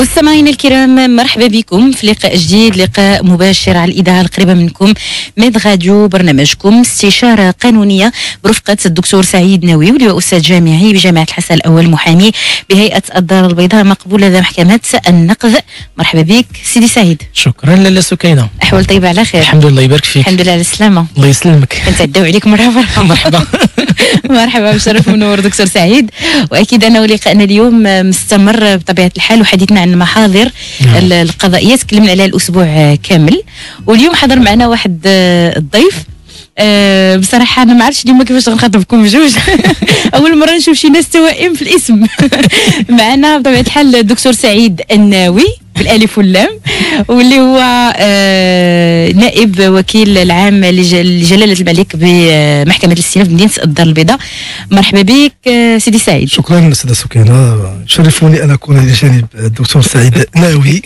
مستمعينا الكرام، مرحبا بكم في لقاء جديد، لقاء مباشر على الإذاعة القريبة منكم ميدغاديو، برنامجكم استشارة قانونية برفقة الدكتور سعيد الناوي، واللي هو أستاذ جامعي بجامعة الحسن الأول، محامي بهيئة الدار البيضاء، مقبول لدى محكمة النقض. مرحبا بك سيدي سعيد. شكرا لاله سكينة، أحوال طيبة؟ على خير الحمد لله، يبارك فيك. الحمد لله على السلامة. الله يسلمك، كنتعداو عليك مرة مرة. مرحبا مرحبا، مشرف منور دكتور سعيد. وأكيد أنا ولقاءنا اليوم مستمر بطبيعة الحال، وحديثنا عن المحاضر القضائية تكلمنا عليها الأسبوع كامل، واليوم حضر معنا واحد الضيف. بصراحة أنا ما عرفتش اليوم كيفاش غنخاطبكم بجوج. أول مرة نشوف شي ناس توائم في الاسم. معنا بطبيعة الحال الدكتور سعيد الناوي بالألف واللام، واللي هو نائب وكيل العام لجلالة الملك بمحكمة الاستئناف بمدينة الدار البيضاء. مرحبا بك سيدي سعيد. شكرا سيدة سكينة، شرفوني أن أكون على جانب الدكتور سعيد ناوي.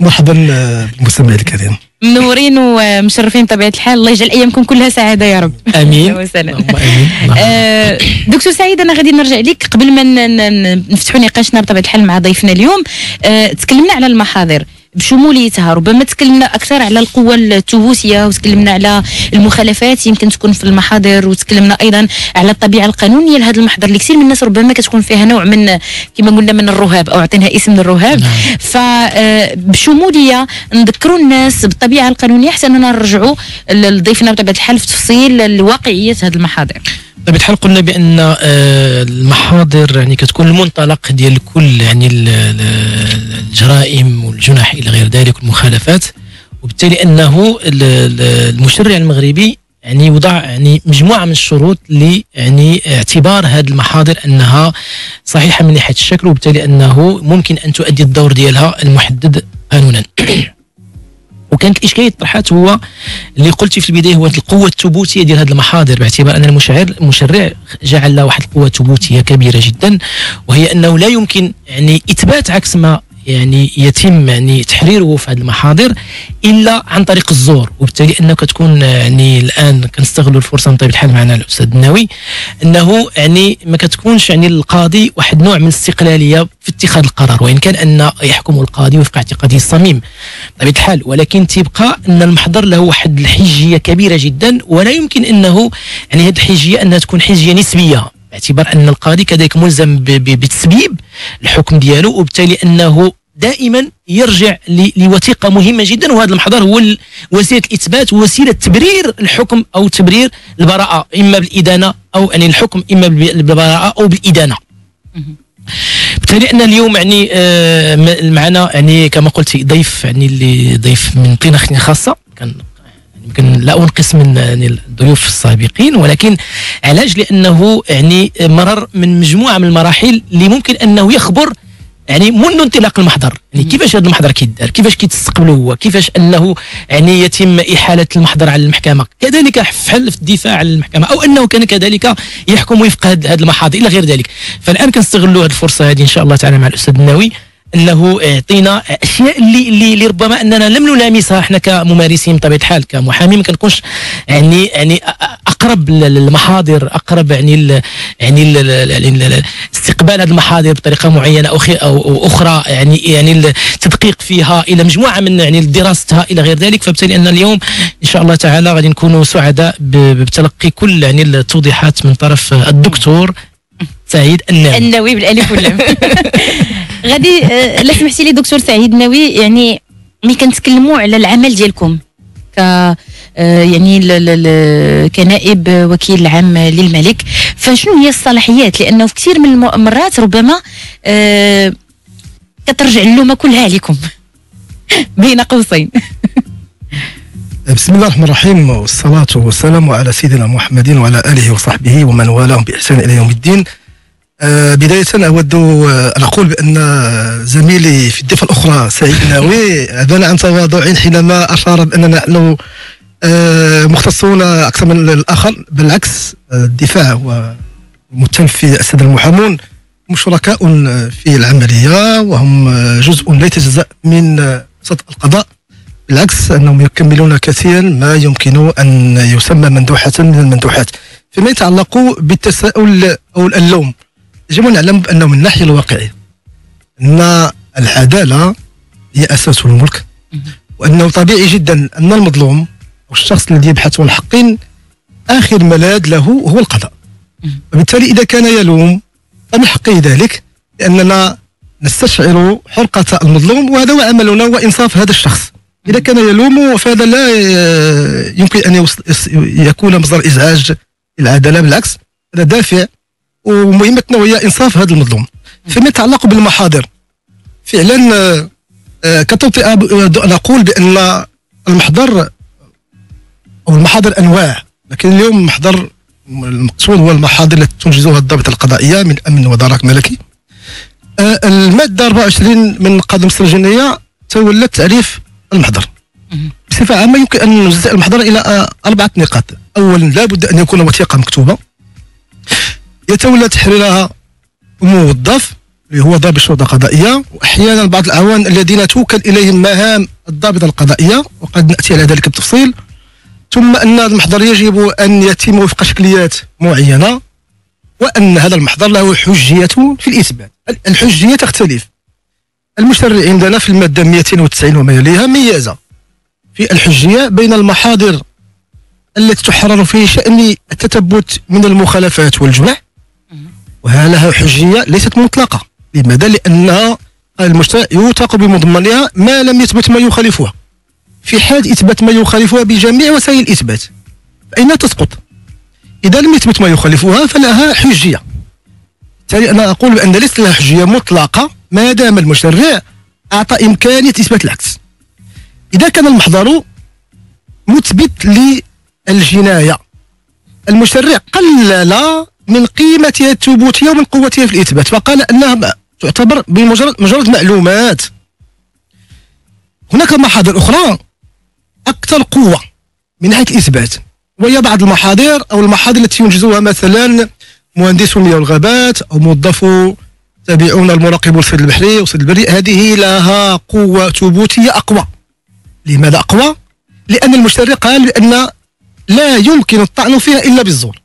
مرحبا بالمستمع الكريم، منورين ومشرفين بطبيعة الحال. الله يجعل أيامكم كلها سعادة يا رب. آمين. دكتور سعيد، أنا غادي نرجع لك قبل ما نفتحوا نقاشنا بطبيعة الحال مع ضيفنا اليوم. تكلمنا على المحاضر بشموليتها، ربما تكلمنا أكثر على القوة التونسية، وتكلمنا على المخالفات يمكن تكون في المحاضر، وتكلمنا أيضا على الطبيعة القانونية لهذا المحضر اللي كثير من الناس ربما كتكون فيها نوع من كما قلنا من الرهاب، أو عطيناها اسم الرهاب. فبشمولية نذكروا الناس بالطبيعة القانونية حتى أننا نرجعوا لضيفنا بطبيعة الحال في تفصيل لواقعية هذه المحاضر. بطبيعة الحال قلنا بأن المحاضر يعني كتكون المنطلق ديال كل يعني الجرائم والجنح إلى غير ذلك والمخالفات، وبالتالي أنه المشرع المغربي يعني وضع يعني مجموعة من الشروط اللي يعني اعتبار هذه المحاضر أنها صحيحة من ناحية الشكل، وبالتالي أنه ممكن أن تؤدي الدور ديالها المحدد قانونا. وكانت الاشكاليه اللي طرحت هو اللي قلتي في البدايه، هو القوه الثبوتيه ديال هذه المحاضر، باعتبار ان المشرع جعل لها واحد القوه الثبوتيه كبيره جدا، وهي انه لا يمكن يعني اثبات عكس ما يعني يتم يعني تحريره في هذه المحاضر الا عن طريق الزور. وبالتالي انك تكون يعني الان كنستغلوا الفرصه بطبيعه الحال معنا الاستاذ الناوي، انه يعني ما كتكونش يعني القاضي واحد نوع من الاستقلاليه في اتخاذ القرار، وان كان ان يحكم القاضي وفق اعتقاده الصميم بطبيعه الحال، ولكن تبقى ان المحضر له واحد الحجيه كبيره جدا، ولا يمكن انه يعني هذه الحجيه انها تكون حجيه نسبيه، باعتبار ان القاضي كذلك ملزم بتسبيب الحكم ديالو، وبالتالي انه دائما يرجع لوثيقه مهمه جدا، وهذا المحضر هو وسيله الاثبات ووسيله تبرير الحكم او تبرير البراءه، اما بالادانه او يعني الحكم اما بالبراءه او بالادانه. بالتالي ان اليوم يعني معنا يعني كما قلت ضيف يعني اللي ضيف من طينه خاصه، كان يمكن لا انقص من يعني الضيوف السابقين، ولكن علاج لانه يعني مرر من مجموعه من المراحل اللي ممكن انه يخبر يعني منذ انطلاق المحضر، يعني كيفاش هذا المحضر كيدار، كيفاش كيتستقبلوا هو، كيفاش انه يعني يتم احاله المحضر على المحكمه، كذلك حل في الدفاع على المحكمه، او انه كان كذلك يحكم وفق هذه المحاضر الى غير ذلك. فالان كنستغلوا هذه الفرصه هذه ان شاء الله تعالى مع الاستاذ الناوي، انه يعطينا اشياء اللي ربما اننا لم نلامسها احنا كممارسين بطبيعه الحال، كمحامي ما كنكونش يعني اقرب للمحاضر، اقرب يعني استقبال هذه المحاضر بطريقه معينه او اخرى، يعني التدقيق فيها الى مجموعه من يعني دراستها الى غير ذلك. فبالتالي ان اليوم ان شاء الله تعالى غادي نكونوا سعداء بتلقي كل يعني التوضيحات من طرف الدكتور سعيد الناوي بالالف واللام. غادي لا سمحتي لي دكتور سعيد الناوي، يعني ملي كنتكلموا على العمل ديالكم ك يعني كنائب وكيل عام للملك، فشنو هي الصلاحيات؟ لانه في كثير من المرات ربما كترجع اللومه كلها عليكم بين قوسين. بسم الله الرحمن الرحيم، والصلاة والسلام على سيدنا محمد وعلى آله وصحبه ومن والاهم بإحسان إلى يوم الدين. بداية أود أن أقول بأن زميلي في الضفة الأخرى سعيد الناوي أبان عن تواضع حينما أشار بأننا نحن مختصون أكثر من الآخر، بالعكس الدفاع والمتنفي السادة المحامون هم شركاء في العملية، وهم جزء لا يتجزأ من سلطة القضاء، بالعكس أنهم يكملون كثيرا ما يمكن أن يسمى مندوحة من المندوحات. فيما يتعلق بالتساؤل أو اللوم، يجب أن نعلم أنه من الناحية الواقعية أن العدالة هي أساس الملك، وأنه طبيعي جدا أن المظلوم أو الشخص الذي يبحث عن حق آخر ملاذ له هو القضاء، وبالتالي إذا كان يلوم فمن حقه ذلك، لأننا نستشعر حرقة المظلوم وهذا هو عملنا وإنصاف هذا الشخص. إذا كان يلوم فهذا لا يمكن أن يكون مصدر إزعاج العدالة، بالعكس هذا دافع، ومهمتنا هي إنصاف هذا المظلوم. فيما يتعلق بالمحاضر فعلا كتوطئة نقول بأن المحضر أو المحاضر أنواع، لكن اليوم المحضر المقصود هو المحاضر التي تنجزها الضبط القضائية من أمن ودرك ملكي. المادة 24 من قانون مصر الجنائية تولى تعريف المحضر. بصفة عامة يمكن أن نجزئ المحضر إلى 4 نقاط. أولا، لا بد أن يكون وثيقة مكتوبة يتولى تحريرها موظف اللي هو ضابط الشرطة القضائية، وأحيانا بعض الأعوان الذين توكل إليهم مهام الضابطة القضائية، وقد نأتي على ذلك بالتفصيل. ثم أن المحضر يجب أن يتم وفق شكليات معينة، وأن هذا المحضر له حجية في الإثبات. الحجية تختلف، المشرع عندنا في المادة 290 وما يليها ميزة في الحجية بين المحاضر التي تحرر في شأن التثبت من المخالفات والجنح، وها لها حجية ليست مطلقة. لماذا؟ لأنها المشرع يوثق بمضمنها ما لم يثبت ما يخالفها، في حال إثبات ما يخالفها بجميع وسائل الإثبات فإنها تسقط. إذا لم يثبت ما يخالفها فلها حجية. بالتالي أنا أقول بأن ليست لها حجية مطلقة ما دام المشرع أعطى إمكانية إثبات العكس. إذا كان المحضر مثبت للجناية، المشرع قلل من قيمتها الثبوتية ومن قوتها في الإثبات، فقال أنها تعتبر بمجرد معلومات. هناك محاضر أخرى أكثر قوة من ناحية الإثبات، وهي بعض المحاضر أو المحاضر التي ينجزها مثلا مهندس المياه والغابات أو موظف تابعون المراقب الصيد البحري والصيد البري، هذه لها قوة ثبوتية أقوى. لماذا أقوى؟ لأن المشرع قال بأن لا يمكن الطعن فيها إلا بالزور.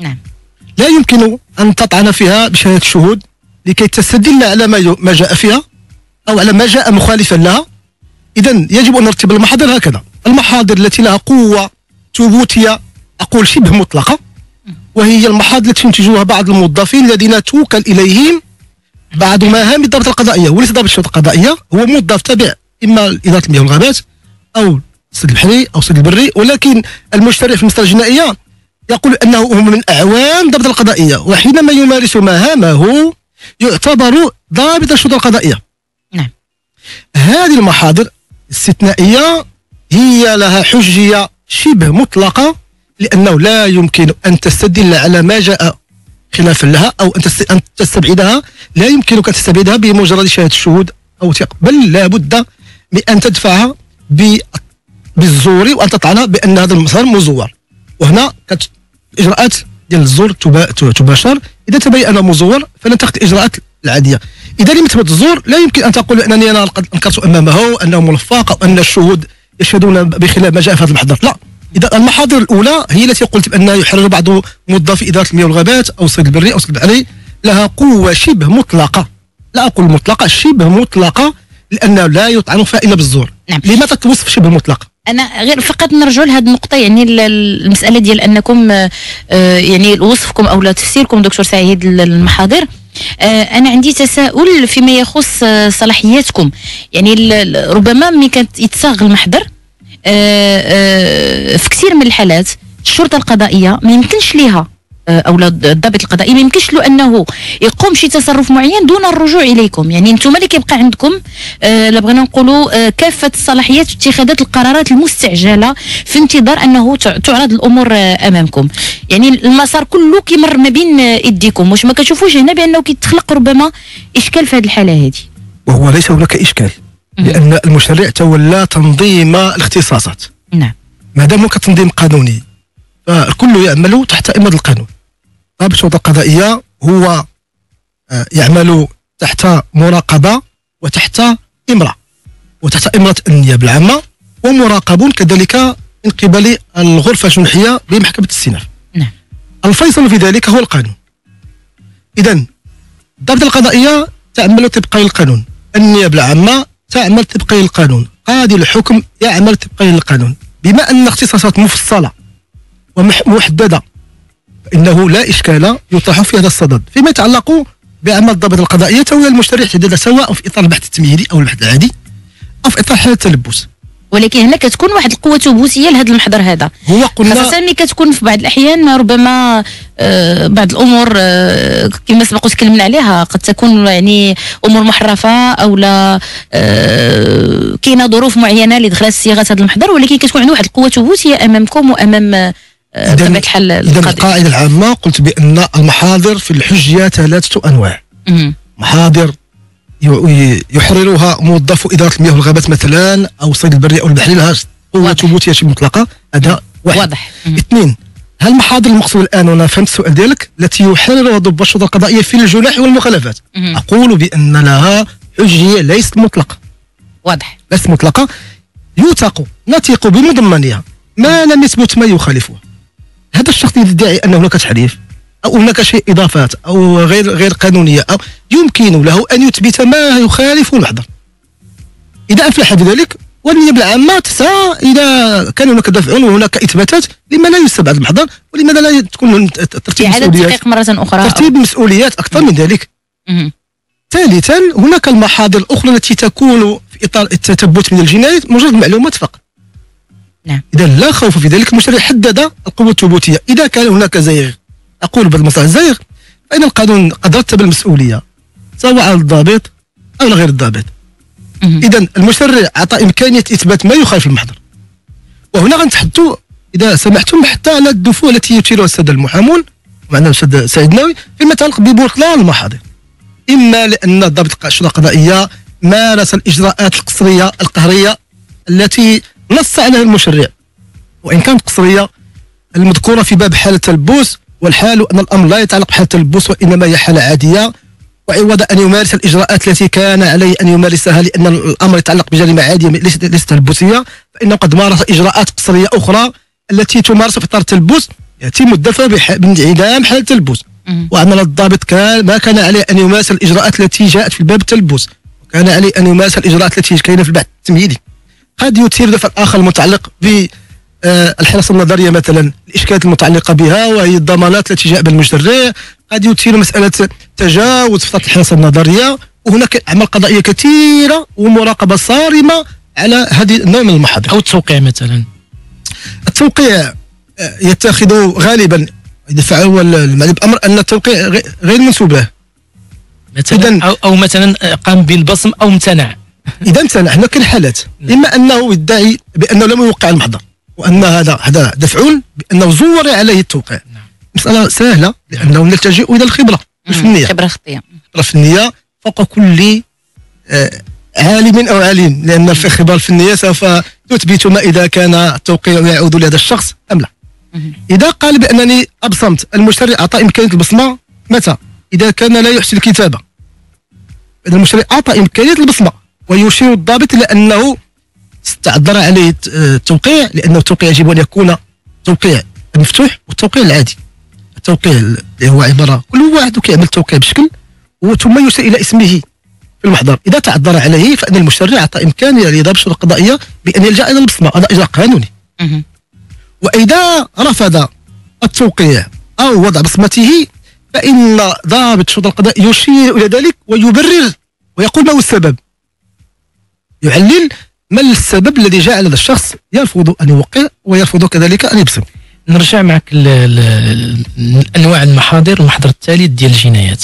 نعم. لا يمكن أن تطعن فيها بشهادة الشهود لكي تستدل على ما جاء فيها أو على ما جاء مخالفا لها. إذا يجب أن نرتب المحاضر هكذا. المحاضر التي لها قوة ثبوتية أقول شبه مطلقة، وهي المحاضر التي ينتجوها بعض الموظفين الذين توكل إليهم بعض مهام الضبط القضائية، وليس ضابط الشرطة القضائية، هو موظف تابع إما إدارة المياه والغابات أو الصيد البحري أو الصيد البري، ولكن المشترك في المسألة الجنائية يقول أنه هم من أعوان الضبط القضائية، وحينما يمارس مهامه يعتبر ضابط الشرطة القضائية. نعم. هذه المحاضر الاستثنائية هي لها حجية شبه مطلقة، لأنه لا يمكن أن تستدل على ما جاء خلافا لها أو أن تستبعدها. لا يمكنك أن تستبعدها بمجرد شهادة الشهود أو ثق، بل لا بد من أن تدفعها بالزور وأن تطعن بأن هذا المسار مزور. وهنا إجراءات ديال الزور تباشر. إذا تبين مزور فلن تأخذ الإجراءات العادية. إذا لم يثبت الزور لا يمكن أن تقول أنني أنا قد أنكرت أمامه أنه ملفق أو أن الشهود يشهدون بخلاف ما جاء في هذا المحضر. لا، إذا المحاضر الأولى هي التي قلت بأنها يحرر بعض موظفي إدارة المياه والغابات أو الصيد البري أو الصيد البحري، لها قوة شبه مطلقة، لا أقول مطلقة، شبه مطلقة، لأنه لا يطعن فيها إلا بالزور. نعم. لماذا توصف شبه مطلقة؟ أنا غير فقط نرجع لهذه النقطة، يعني المسألة ديال أنكم يعني وصفكم أو لا تفسيركم دكتور سعيد المحاضر، أنا عندي تساؤل فيما يخص صلاحياتكم. يعني ربما ملي كيتصاغ المحضر في كثير من الحالات الشرطة القضائية ما يمكنش ليها أو الضابط القضائي ما يمكنش له أنه يقوم شي تصرف معين دون الرجوع إليكم. يعني أنتم اللي كيبقى عندكم لا بغينا نقولوا كافة الصلاحيات اتخاذات القرارات المستعجلة في انتظار أنه تعرض الأمور أمامكم. يعني المسار كله كيمر ما بين إيديكم. واش ما كتشوفوش هنا بأنه كيتخلق ربما إشكال في هذه الحالة هذه؟ وهو ليس هناك إشكال، لأن المشرع تولى تنظيم الاختصاصات. نعم. ما دام هناك تنظيم قانوني فالكل يعمل تحت إمرة القانون. ضابط الشرطة القضائية هو يعمل تحت مراقبة وتحت إمرة، وتحت إمرة النيابة العامة، ومراقبون كذلك من قبل الغرفة الجنحية بمحكمة الاستئناف. نعم. الفيصل في ذلك هو القانون. إذا الضابط القضائية تعمل طبقا للقانون، النيابه العامه تعمل طبقا للقانون، قاضي الحكم يعمل طبقا للقانون. بما ان اختصاصات مفصله ومحدده فانه لا اشكال يطرح في هذا الصدد. فيما يتعلق بعمل الضبط القضائيه تولى المشتري حددها سواء في اطار البحث التمهيدي او البحث العادي او في اطار حاله التلبس. ولكن هنا كتكون واحد القوه تبوسيه لهذا المحضر هذا، خاصه ملي كتكون في بعض الاحيان ربما بعض الامور كما سبق وتكلمنا عليها، قد تكون يعني امور محرفه او لا كاينه ظروف معينه اللي دخلت صياغه هذا المحضر، ولكن كتكون عنده واحد القوه تبوسيه امامكم وامام بطبيعه الحال القاضي. القاعده العامه قلت بان المحاضر في الحجيه ثلاثه انواع. محاضر يحررها موظف اداره المياه والغابات مثلا او الصيد البري او البحري، لها قوه ثبوتيه شي مطلقه، هذا واضح. اثنين، هل المحاضر المقصود الان، وانا فهمت السؤال ديالك، التي يحررها ضباط الشرطه القضائيه في الجناح والمخالفات، اقول بان لها حجيه ليست مطلقه. واضح، ليست مطلقه، نثق بمضمنها ما لم يثبت ما يخالفها. هذا الشخص يدعي ان هناك تحريف أو هناك شيء إضافات أو غير قانونية، أو يمكن له أن يثبت ما يخالف المحضر. إذا أفلح بذلك، والنيابة العامة تسعى إلى كان هناك دفع وهناك إثباتات لما لا يستبعد المحضر، ولماذا لا تكون ترتيب المسؤوليات مرة أخرى، ترتيب المسؤوليات أكثر من ذلك. ثالثا، هناك المحاضر الأخرى التي تكون في إطار التثبت من الجنايات مجرد معلومات فقط. نعم. إذا لا خوف في ذلك، المشتري حدد القوة الثبوتية. إذا كان هناك زيغ، اقول بالمصالح الزائغ، فان القانون قد رتب المسؤوليه سواء الضابط او غير الضابط. اذا المشرع اعطى امكانيه اثبات ما يخالف المحضر. وهنا غنتحدثوا اذا سمحتم حتى على الدفوع التي يثيرها الساده المحامون ومعنا الاستاذ سعيد الناوي فيما يتعلق ببطلان المحاضر، اما لان الضابط الشرطه القضائيه مارس الاجراءات القصريه القهريه التي نص عليها المشرع، وان كانت قصريه المذكوره في باب حاله التلبس، والحال أن الأمر لا يتعلق بحالة البوس وإنما هي حالة عادية، وعوض أن يمارس الإجراءات التي كان عليه أن يمارسها لأن الأمر يتعلق بجريمة عادية ليست تلبسية، فإنه قد مارس إجراءات قصرية أخرى التي تمارس في إطار التلبس يتم الدفع بانعدام حالة التلبس. وعمل الضابط كان ما كان عليه أن يمارس الإجراءات التي جاءت في باب التلبس، وكان عليه أن يمارس الإجراءات التي كاينة في البحث التمهيدي. قد يثير دفع آخر المتعلق ب الحراسه النظريه مثلا، الاشكالات المتعلقه بها وهي الضمانات التي جاء بالمشرع، قد يثير مساله تجاوز فتره الحراسه النظريه، وهناك اعمال قضائيه كثيره ومراقبه صارمه على هذه النوع من المحاضر. او التوقيع مثلا. التوقيع يتخذ غالبا اذا فعل المعني بامر ان التوقيع غير منسوب له. مثلا او مثلا قام بالبصم او امتنع. اذا امتنع، هناك الحالات، اما انه يدعي بانه لم يوقع المحضر، وان هذا دفع بانه زور عليه التوقيع. مساله سهله لانه نلتجئ الى الخبره الفنيه. خبره خطيه. خبره فنيه فوق كل عالم او عالم، لان الخبره الفنيه سوف تثبت ما اذا كان التوقيع يعود لهذا الشخص ام لا. اذا قال بانني ابصمت، المشتري اعطى امكانيه البصمه متى؟ اذا كان لا يحسن الكتابه. اذا المشتري اعطى امكانيه البصمه ويشير الضابط لانه استعذر عليه التوقيع، لأنه التوقيع يجب أن يكون توقيع مفتوح والتوقيع العادي. التوقيع اللي هو عبارة كل واحد كيعمل التوقيع بشكل وثم يرسل إلى اسمه في المحضر. إذا تعذر عليه فإن المشرع أعطى إمكانية لضابط الشرطة القضائية بأن يلجأ إلى البصمة، هذا إجراء قانوني. وإذا رفض التوقيع أو وضع بصمته فإن ضابط الشرطة القضائية يشير إلى ذلك ويبرر ويقول ما هو السبب، يعلل ما السبب الذي جعل هذا الشخص يرفض ان يوقع ويرفض كذلك ان يبصم. نرجع معك لانواع المحاضر، المحضر الثالث ديال الجنايات.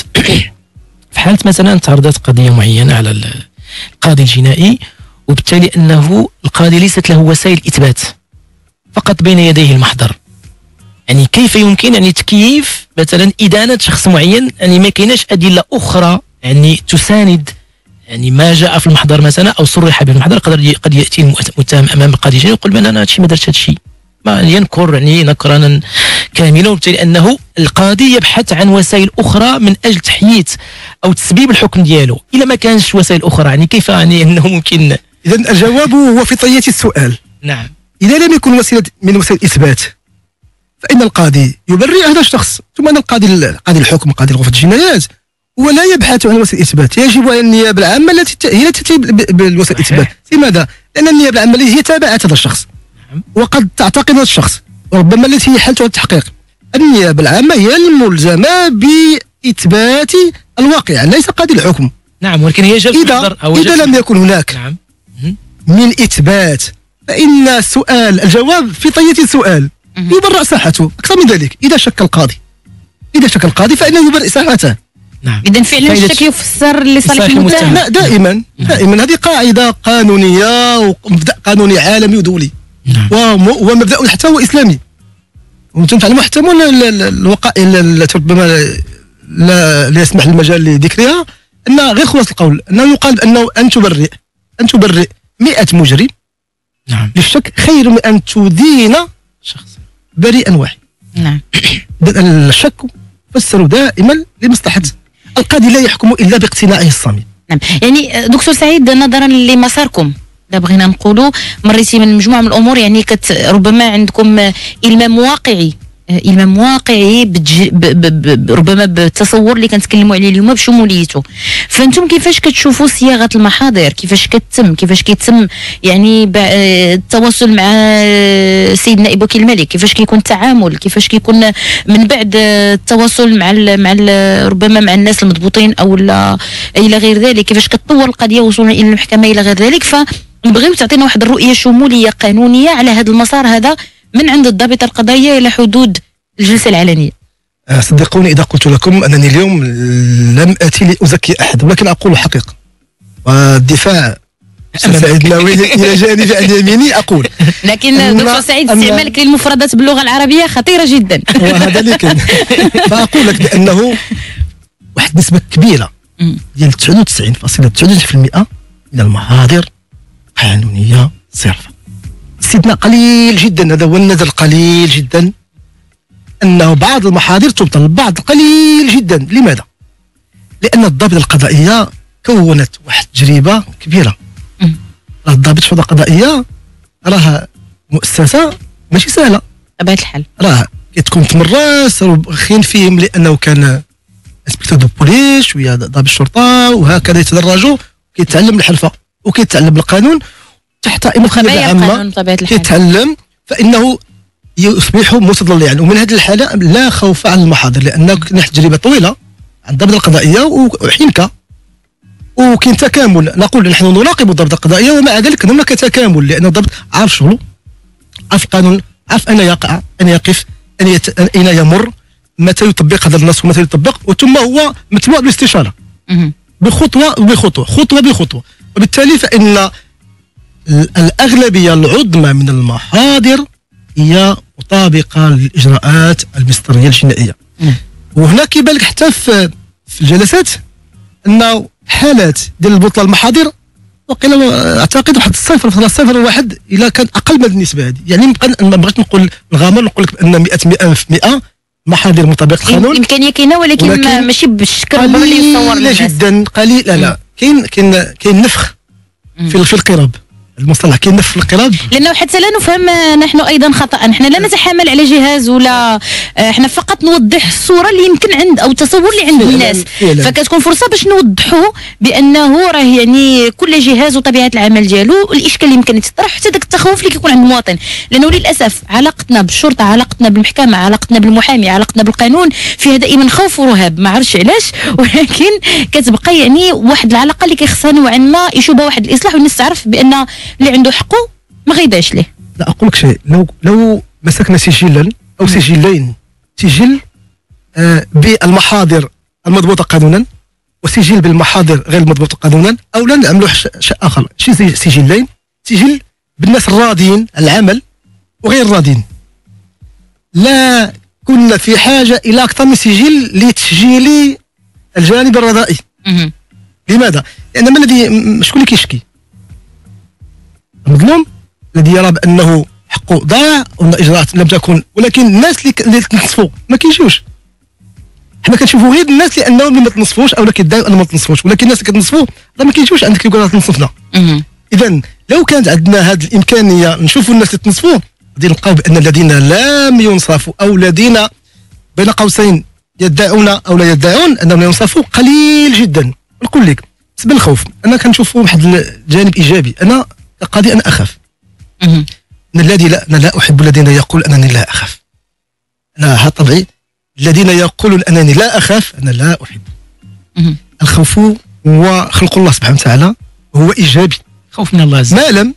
في حاله مثلا تعرضت قضيه معينه على القاضي الجنائي، وبالتالي انه القاضي ليست له وسائل اثبات، فقط بين يديه المحضر. يعني كيف يمكن يعني تكييف مثلا ادانه شخص معين، يعني ما كايناش ادله اخرى يعني تساند يعني ما جاء في المحضر مثلا او صرح به المحضر. قد ياتي المتهم امام القاضي ويقول بان انا هادشي ما درت هادشي، ما ينكر يعني نكرا كاملا، وبالتالي انه القاضي يبحث عن وسائل اخرى من اجل تحييد او تسبيب الحكم ديالو. الا ما كانش وسائل اخرى يعني كيف يعني انه ممكن؟ اذا الجواب هو في طية السؤال. نعم. اذا لم يكن وسيله من وسائل الاثبات فان القاضي يبرئ هذا الشخص، ثم ان القاضي الحكم قاضي غرفه الجنايات ولا يبحث عن وسيله اثبات. يجب على النيابه العامه التي هي التي تاتي بالوسيله الاثبات. لماذا؟ لان النيابه العامه هي تابعت هذا الشخص وقد تعتقد هذا الشخص، وربما التي هي حالته التحقيق. النيابه العامه هي الملزمه باثبات الواقع، ليس قاضي الحكم. نعم، ولكن هي اذا لم يكن هناك نعم من اثبات، فان السؤال الجواب في طية السؤال يبرأ ساحته. اكثر من ذلك، اذا شك القاضي فانه يبرئ ساحته. نعم. إذا فعلا الشك يفسر لصالح المتهم. لا، دائما هذه قاعدة قانونية ومبدأ قانوني عالمي ودولي. نعم. ومبدأ حتى هو إسلامي. وأنتم تعلموا حتى الوقائع التي ربما لا يسمح المجال لذكرها، أن غير خلاص القول أنه يقال أنه أن تبرئ 100 مجرم نعم للشك خير من أن تدين شخصا بريئا واحد. نعم. الشك فسروا دائما لمصلحته. القاضي لا يحكم الا باقتناعه الصميم. نعم، يعني دكتور سعيد، نظرا لمساركم لا بغينا نقولوا مريتي من مجموعه من الامور، يعني ربما عندكم المام واقعي ربما بالتصور اللي كنتكلموا عليه اليوم بشموليته. فانتم كيفاش كتشوفوا صياغه المحاضر؟ كيفاش كيتم يعني التواصل مع السيد نائب وكيل الملك؟ كيفاش كيكون التعامل؟ كيفاش كيكون من بعد التواصل مع ربما مع الناس المضبوطين او الى غير ذلك؟ كيفاش كتطور القضيه وصولا الى المحكمه الى غير ذلك؟ فنبغيو تعطينا واحد الرؤيه شموليه قانونيه على هذا المسار هذا، من عند الضابطة القضائية إلى حدود الجلسة العلنية. صدقوني إذا قلت لكم أنني اليوم لم أتي لأزكي أحد، ولكن أقول الحقيقة. والدفاع سعيد الناوي إلى جانب عن يميني أقول. لكن دكتور سعيد، استعمالك للمفردات باللغة العربية خطيرة جدا. وهذا اللي كان. فأقول لك بأنه واحد النسبة كبيرة ديال 99.99% من المحاضر قانونية صرفة. استثناء قليل جدا، هذا هو النذر القليل جدا، انه بعض المحاضر تبطل، بعض قليل جدا. لماذا؟ لان الضابطه القضائيه كونت واحد التجربه كبيره. الضابط الشرطه القضائيه راها مؤسسه ماشي سهله بطبيعه الحال، راه كتكون تمراس خين فيهم، لانه كان اسبكتور دو بوليس شويه ضابط الشرطه، وهكذا يتدرجوا كيتعلم الحرفه وكيتعلم القانون تحت قضايا عامة يتعلم، فإنه يصبح متضلعا يعني. ومن هذه الحالة لا خوف عن المحاضر، لأنه كاين تجربة طويلة عند الضبط القضائية وحنكة وكاين تكامل. نقول نحن نراقب الضبط القضائية ومع ذلك هناك تكامل، لأن الضبط عارف شغله، عارف القانون، عارف أين يقع، أين يقف، أين يمر، متى يطبق هذا النص ومتى يطبق، وثم هو متبوع بالاستشارة بخطوة بخطوة. وبالتالي فإن الأغلبية العظمى من المحاضر هي مطابقة للإجراءات المسطرية الجنائية. وهنا كيبان حتى في الجلسات أنه حالات ديال البطلة المحاضر وقيل أعتقد واحد 0.01 إلا كان أقل من النسبة هذه. يعني ما بغيتش نقول نغامر نقول لك بأن 100% محاضر مطابقة القانون إمكانية كاينة، ولكن ماشي بالشكل اللي يصور للناس. قليلة لا، كاين نفخ في القراب. المصطلح كاين في القراب، لانه حتى لا نفهم نحن ايضا خطا. نحن لا نتحامل على جهاز ولا احنا، فقط نوضح الصوره اللي يمكن عند او التصور اللي عند الناس، فكتكون فرصه باش نوضحوا بانه راه يعني كل جهاز وطبيعه العمل ديالو، الاشكال اللي يمكن يتطرح، حتى ذاك التخوف اللي كيكون عند المواطن. لانه للاسف علاقتنا بالشرطه، علاقتنا بالمحكمه، علاقتنا بالمحامي، علاقتنا بالقانون فيها دائما خوف ورهاب، ما عرفتش علاش، ولكن كتبقى يعني واحد العلاقه اللي كيخصها نوعا ما يشوبها واحد الاصلاح، والناس تعرف بان اللي عنده حقه ما غيباش ليه. لا اقول لك شيء، لو مسكنا سجلا او سجلين، سجل بالمحاضر المضبوطه قانونا وسجل بالمحاضر غير المضبوطه قانونا، او لا نعملوا شيء اخر، شي سجلين، سجل بالناس الراضيين العمل وغير الراضيين. لا كنا في حاجه الى اكثر من سجل لتسجيل الجانب الرضائي. لماذا؟ لان ما الذي شكون اللي كيشكي؟ المظلوم الذي يرى بانه حقه ضاع وان اجراءات لم تكن، ولكن الناس اللي تنصفوا ما كيجيوش. حنا كنشوفوا غير الناس لانهم ما تنصفوش او كيدعوا انهم ما تنصفوش، ولكن الناس اللي كتنصفوا راه ما كيجيوش عندك كيقول راه تنصفنا. اذا لو كانت عندنا هذه الامكانيه نشوفوا الناس اللي تنصفوا، غادي نلقاو بان الذين لم ينصفوا او الذين بين قوسين يدعون او لا يدعون انهم ينصفوا قليل جدا. نقول لك بالنسبه للخوف انا كنشوفه واحد الجانب ايجابي. انا قاضي ان اخاف. انا لا احب الذين يقول انني لا اخاف. انا هذا طبيعي. الذين يقولون انني لا اخاف انا لا احب. الخوف هو خلق الله سبحانه وتعالى، هو ايجابي. خوف من الله عز وجل.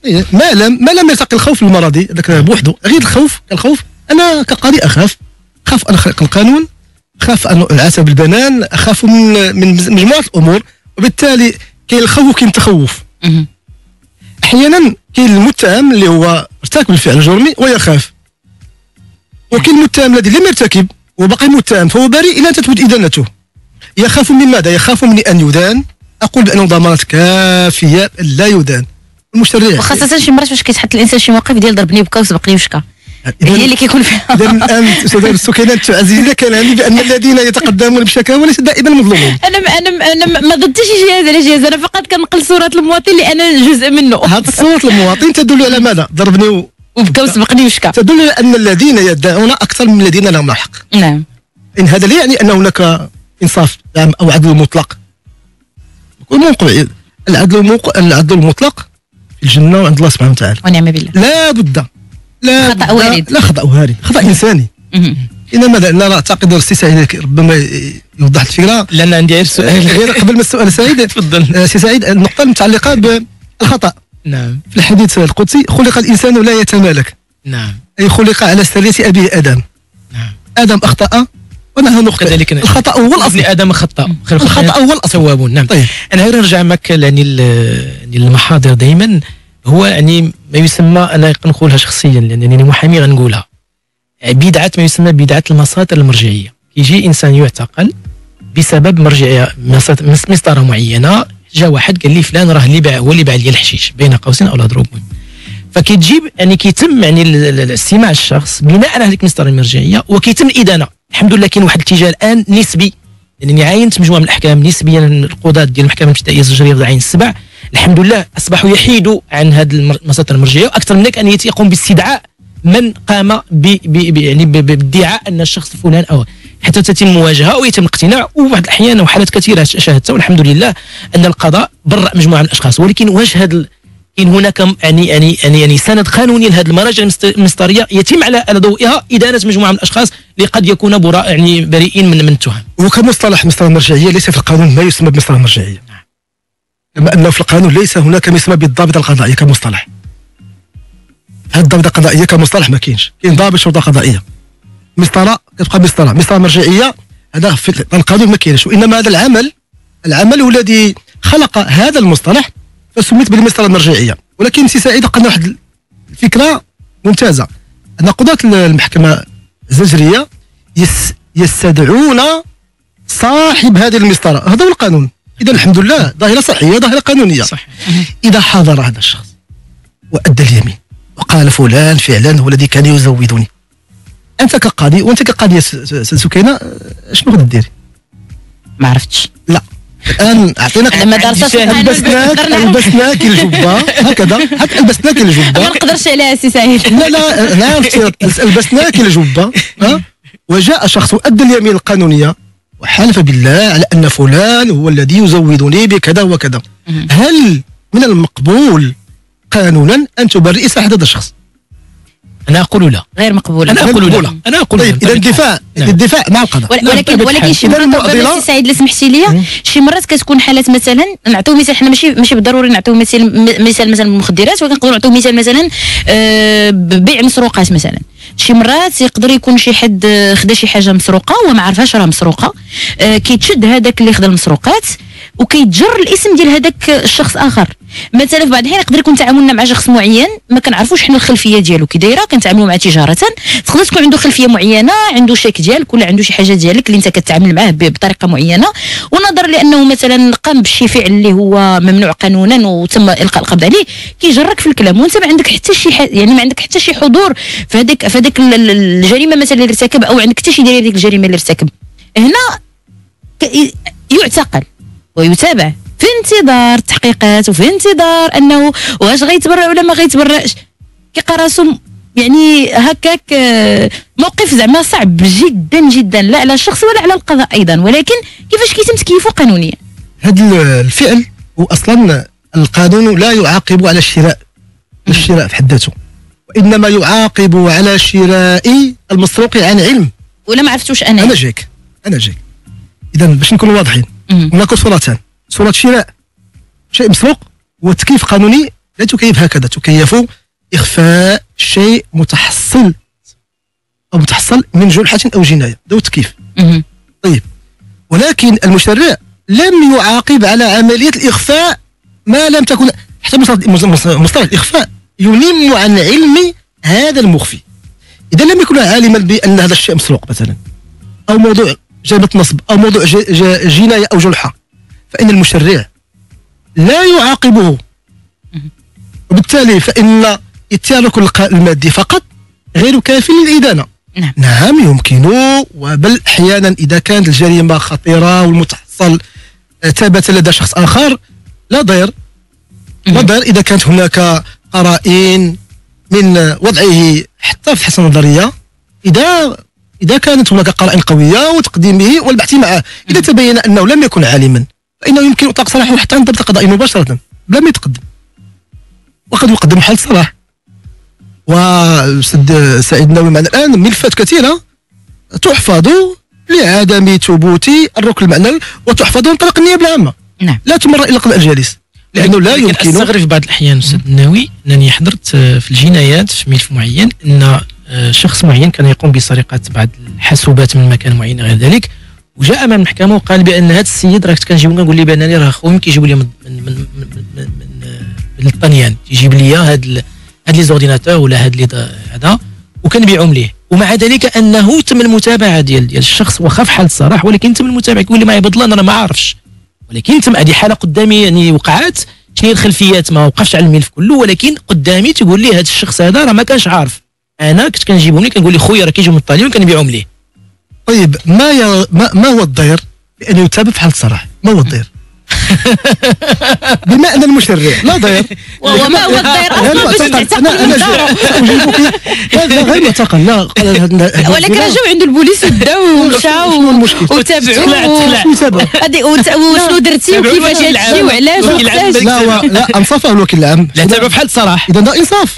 ما لم يلتقي الخوف المرضي هذاك بوحده، غير الخوف انا كقاضي اخاف. اخاف ان اخرق القانون، اخاف ان اعاتب بالبنان، اخاف من مجموعه الامور، وبالتالي كاين الخوف وكاين التخوف. احيانا كاين المتهم اللي هو ارتكب الفعل الجرمي ويخاف. وكاين المتهم الذي لم يرتكب وبقي متهم فهو بريء الى ان تثبت ادانته. يخاف من ماذا؟ يخاف من ان يدان. اقول بانه ضمانات كافيه لا يدان المشرع، وخاصه شي مرات فاش كيتحط الانسان شي موقف ديال ضربني بكا وسبقني وشكا، هي اللي كيكون فيها. اذا الان استاذ سكينه عزيزه كلامي بان الذين يتقدمون بشكاوى ليس دائما مظلومون. انا ما ضدتش جهاز على جهاز، انا فقط كنقل صوره المواطن اللي انا جزء منه. هذه صوره المواطن تدل على ماذا؟ ضربني وبكا وسبقني وشكا، تدل على ان الذين يدعون اكثر من الذين لهم حق. نعم. ان هذا لا يعني ان هناك انصاف عام او عدل مطلق. العدل المطلق في الجنه وعند الله سبحانه وتعالى ونعم بالله. لا بد خطأ وارد، لا خطأ وارد، خطأ انساني. انما انا اعتقد السي سعيد ربما يوضح الفكره، لان عندي غير سؤال. غير قبل ما السؤال سعيد تفضل سي سعيد، النقطه المتعلقه بالخطأ. نعم. في الحديث القدسي خلق الانسان لا يتمالك. نعم. اي خلق على سلسله ابيه ادم. نعم. ادم اخطأ ونحن نخطئ، الخطأ هو الأصل. آدم خطأ، الخطأ هو الأصل. توابون. نعم. طيب. أنا غير نرجع معك يعني للمحاضر دائما، هو يعني ما يسمى، أنا نقولها شخصيا لأنني محامي غنقولها، بدعة ما يسمى بدعة المصادر المرجعية. يجي إنسان يعتقل بسبب مرجعية مسطرة معينة، جاء واحد قال لي فلان راه اللي باع، هو اللي باع لي الحشيش بين قوسين أو الهضروب، فكيتجيب يعني كيتم يعني استماع الشخص بناء على هذيك المسطره المرجعيه وكيتم الادانه. الحمد لله كاين واحد الاتجاه الان نسبي، لانني عاينت مجموعه من الاحكام نسبيا، القضاه ديال المحكمه الابتدائيه الزجريه في عين السبع الحمد لله اصبحوا يحيدوا عن هذه المسطره المرجعيه، واكثر من ذلك ان يقوم باستدعاء من قام يعني بادعاء ان الشخص فلان او حتى تتم مواجهه ويتم الاقتناع. وبعض الاحيان وحالات كثيره شاهدتها والحمد لله ان القضاء برأ مجموعه من الاشخاص، ولكن واش هذا إن هناك يعني سند قانوني لهذه المراجع المسطريه يتم على ضوئها إدانة مجموعه من الاشخاص اللي قد يكون براء يعني بريئين من التهم. وكمصطلح مسطره مرجعيه ليس في القانون ما يسمى بمسطره مرجعيه. كما انه في القانون ليس هناك ما يسمى بالضابطه القضائيه كمصطلح. هذه الضابطه القضائيه كمصطلح ما كاينش، كاين ضابط شرطه قضائيه. مسطره كتبقى مسطره، مسطره مرجعيه هذا في القانون ما كاينش، وانما هذا العمل الذي خلق هذا المصطلح فسميت بالمسطره المرجعيه. ولكن سي سعيد قال واحد الفكره ممتازه، ان قضاة المحكمه الزجريه يستدعون صاحب هذه المسطره، هذا هو القانون. اذا الحمد لله ظاهره صحيه، ظاهره قانونيه صحيح. اذا حضر هذا الشخص وادى اليمين وقال فلان فعلا هو الذي كان يزودني، انت كقاضي وانت كقاضيه سكينه شنو غادي ديري؟ ما عرفتش. لا الان اعطيناك، البسناك الجبه هكذا البسناك الجبه، ما نقدرش عليها سي سعيد. لا عرفتي، البسناك الجبه وجاء شخص وادى اليمين القانونيه وحلف بالله على ان فلان هو الذي يزودني بكذا وكذا. هل من المقبول قانونا ان تبرئ صاحب هذا الشخص؟ انا اقول لا، غير مقبوله. انا اقول طيب. اذا الدفاع مع القضاء. ولكن شي مرات سي سعيد لو سمحتي لي، شي مرات كتكون حالات، مثلا نعطيو مثال، حنا ماشي بالضروري نعطيو مثال مثلا المخدرات، ولكن نقدروا نعطيو مثال مثلا بيع مسروقات مثلا. شي مرات يقدر يكون شي حد خدا شي حاجه مسروقه وما عرفهاش راه مسروقه، كيتشد هذاك اللي خدا المسروقات وكيتجر الاسم ديال هذاك الشخص اخر. مثلا في بعض الحين يقدر يكون تعاملنا مع شخص معين ما كنعرفوش حنا الخلفيه ديالو كي دايره، كنتعاملوا معاه تجاره، تقدر تكون عنده خلفيه معينه، عنده شيك ديالك ولا عنده شي حاجه ديالك اللي انت كتعامل معاه بطريقه معينه، ونظر لانه مثلا قام بشي فعل اللي هو ممنوع قانونا وتم القاء القبض عليه، كيجرك في الكلام وانت ما عندك حتى شي يعني ما عندك حتى شي حضور في هذيك الجريمه مثلا اللي ارتكب، او عندك حتى شي دليل ديك الجريمه اللي ارتكب. هنا يعتقل ويتابع في انتظار التحقيقات وفي انتظار انه واش غيتبرع ولا ما غيتبرعش. كيلقى راسو يعني هكاك موقف زعما صعب جدا جدا، لا على الشخص ولا على القضاء ايضا، ولكن كيفاش كيتم تكييفو قانونيا؟ هذا الفعل واصلا القانون لا يعاقب على الشراء في حد ذاته، وانما يعاقب على شراء المسروق عن علم. ولا ما عرفتوش انا جايك. اذا باش نكونوا واضحين، هناك صورتان، صوره شراء شيء مسروق والتكييف قانوني. لا تكيف هكذا، تكيف إخفاء شيء متحصل أو متحصل من جنحة أو جناية، ده التكييف. طيب، ولكن المشرع لم يعاقب على عملية الإخفاء ما لم تكن، حتى مصطلح الإخفاء ينم عن علم هذا المخفي. إذا لم يكن عالما بأن هذا الشيء مسروق مثلا أو موضوع جريمة نصب أو موضوع جناية أو جنحة، فإن المشرع لا يعاقبه، وبالتالي فإن التدارك المادي فقط غير كاف للإدانة. نعم يمكنه، وبل أحيانا إذا كانت الجريمة خطيرة والمتحصل ثبت لدى شخص آخر لا ضير، لا ضير إذا كانت هناك قرائن من وضعه حتى في الحسنة النظرية، إذا كانت هناك قرائن قوية وتقديمه والبحث معه. إذا تبين أنه لم يكن عالما فإنه يمكن إطلاق سراحه حتى عند القضاء مباشرة بلا ما يتقدم، وقد يقدم محل صلاح. والسيد سعيد الناوي معنا الان ملفات كثيره تحفظ لعدم ثبوت الركن المعنوي وتحفظ عن طريق النيابه العامه. نعم. لا تمر الى قضاء الجالس لانه لا يمكن. استغرب في بعض الاحيان السيد الناوي انني حضرت في الجنايات في ملف معين ان شخص معين كان يقوم بسرقه بعض الحاسوبات من مكان معين غير ذلك، وجاء امام المحكمه وقال بان هذا السيد راه كنجيبو كنقول ليه بانني راه خويا كيجيبوا لي من الطنيان، تيجيب لي هاد لي زورديناتور ولا هاد لي هذا وكنبيعهم ليه، ومع ذلك انه تم المتابعه ديال الشخص واخا في حاله صراح، ولكن تم المتابعه. كيقول لي ما يبدل انا ما عارفش، ولكن تم هذه حاله قدامي، يعني وقعت شنو هي الخلفيات ما وقفش على الملف كله، ولكن قدامي تقول لي هاد الشخص هذا راه ما كانش عارف، انا كنت كنجيبهم ليه كنقول لي خويا راه كيجيو من الطنيان وكنبيعهم ليه. طيب ما هو الضير بان يتابع في حاله صراح؟ ما هو الضير؟ بما ان المشرع لا ضير، وما هو الضير اصلا باش تعتقل من دارو، هذا غير معتقل. لا، ولكن رجعوا عند البوليس وداو ومشاو وتابعوه، وشنو درتي وكيفاش هادشي وعلاش وقتاش. لا انصفه الوكيل العام، لا تابعوا بحال صراحه، اذا ده انصاف.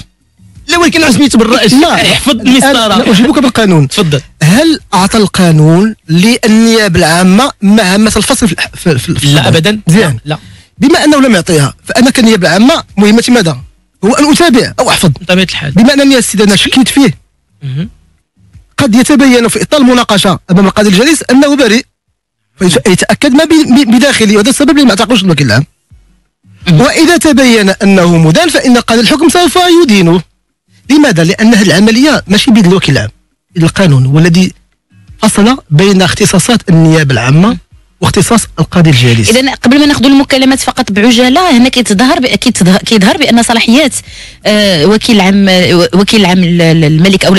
لا، ولكن سميتو بالرأي. لا، احفظ المسطره. اجيبك بالقانون. تفضل. هل اعطى القانون للنيابه العامه مهمه الفصل في لا ابدا. مزيان. لا، بما انه لم يعطيها فانا كنيابه عامه مهمتي ماذا؟ هو ان اتابع او احفظ. بطبيعه الحال. بما انني السيد انا شكيت فيه، قد يتبين في اطار المناقشه امام القاضي الجليس انه بريء، فيتاكد ما بداخلي، وهذا السبب اللي ما اعتقلوش الوكيل العام. واذا تبين انه مدان فان قاضي الحكم سوف يدينه. لماذا؟ لأن هذه العملية ماشي بيد الوكيل العام، القانون هو الذي فصل بين اختصاصات النيابة العامة واختصاص القاضي الجالس. إذا قبل ما ناخذوا المكالمات فقط بعجالة، هنا كيظهر بأن صلاحيات وكيل عام الملك أو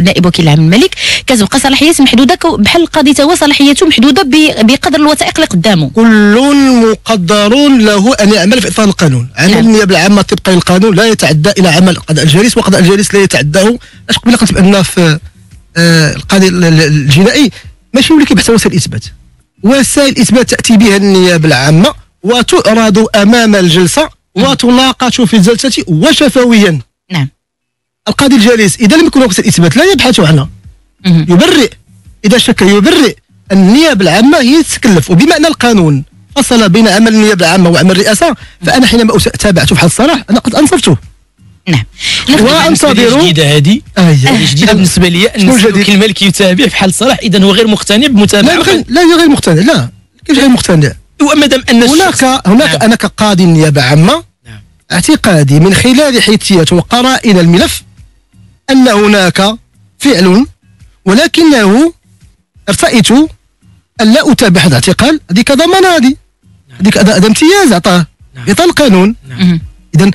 نائب وكيل عام الملك كتبقى صلاحيات محدودة بحال القاضي، توا صلاحياته محدودة بقدر الوثائق اللي قدامه. كل مقدر له أن يعمل في إطار القانون، عمل النيابة العامة طبقا للقانون لا يتعدى إلى عمل القضاء الجالس، وقضاء الجالس لا يتعداه. أش قبيلة قلت بأن في القاضي الجنائي ماشي هو اللي كيبحث على وسائل الإثبات. وسائل الإثبات تأتي بها النيابة العامة وتعرض أمام الجلسة وتناقش في الجلسة وشفويا. نعم. القاضي الجالس إذا لم يكن وسائل الإثبات لا يبحث عنها. يبرئ، إذا شك يبرئ، النيابة العامة هي تتكلف. وبما أن القانون فصل بين عمل النيابة العامة وعمل الرئاسة، فأنا حينما تابعته في حال الصراح أنا قد أنصفته. نعم. وانتظروا جديده، هذه جديده بالنسبه لي ان الوكيل الملكي يتابع في حال صلاح، اذا هو غير مقتنع بمتابعه. لا غير مقتنع، لا كيفاش غير مقتنع؟ ومادام ان هناك نعم. انا كقاضي نيابه عامه نعم. اعتقادي من خلال حيثيه وقرائن الملف ان هناك فعل، ولكنه ارتئت ان لا اتابع هذا الاعتقال. هذيك ضمانه، هذيك هذا امتياز اعطاه اعطى القانون. نعم. اذا